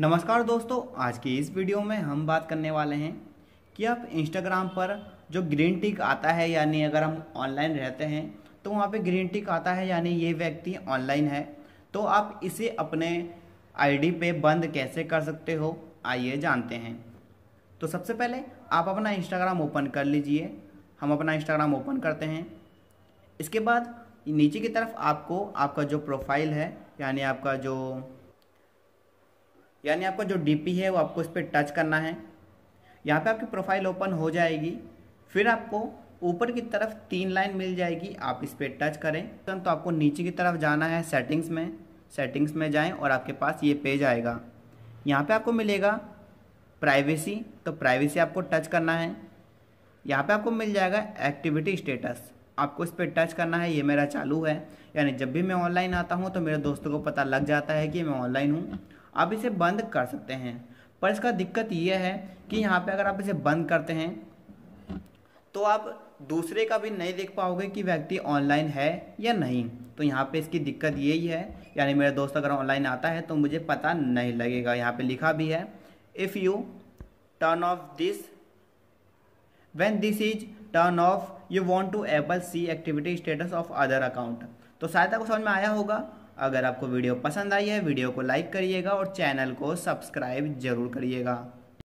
नमस्कार दोस्तों, आज की इस वीडियो में हम बात करने वाले हैं कि आप इंस्टाग्राम पर जो ग्रीन टिक आता है, यानी अगर हम ऑनलाइन रहते हैं तो वहाँ पे ग्रीन टिक आता है, यानी ये व्यक्ति ऑनलाइन है, तो आप इसे अपने आईडी पे बंद कैसे कर सकते हो, आइए जानते हैं। तो सबसे पहले आप अपना इंस्टाग्राम ओपन कर लीजिए। हम अपना इंस्टाग्राम ओपन करते हैं। इसके बाद नीचे की तरफ आपको आपका जो प्रोफाइल है, यानी आपका जो डीपी है, वो आपको इस पर टच करना है। यहाँ पे आपकी प्रोफाइल ओपन हो जाएगी। फिर आपको ऊपर की तरफ 3 लाइन मिल जाएगी, आप इस पर टच करें तो आपको नीचे की तरफ जाना है। सेटिंग्स में जाएं और आपके पास ये पेज आएगा। यहाँ पे आपको मिलेगा प्राइवेसी, तो प्राइवेसी आपको टच करना है। यहाँ पे आपको मिल जाएगा एक्टिविटी स्टेटस, आपको इस पर टच करना है। ये मेरा चालू है, यानी जब भी मैं ऑनलाइन आता हूँ तो मेरे दोस्तों को पता लग जाता है कि मैं ऑनलाइन हूँ। आप इसे बंद कर सकते हैं, पर इसका दिक्कत यह है कि यहाँ पे अगर आप इसे बंद करते हैं तो आप दूसरे का भी नहीं देख पाओगे कि व्यक्ति ऑनलाइन है या नहीं। तो यहाँ पे इसकी दिक्कत यही है, यानी मेरा दोस्त अगर ऑनलाइन आता है तो मुझे पता नहीं लगेगा। यहाँ पे लिखा भी है, if you turn off this when this is turn off you want to able see activity status of other account. तो शायद आपको समझ में आया होगा। अगर आपको वीडियो पसंद आई है, वीडियो को लाइक करिएगा और चैनल को सब्सक्राइब जरूर करिएगा।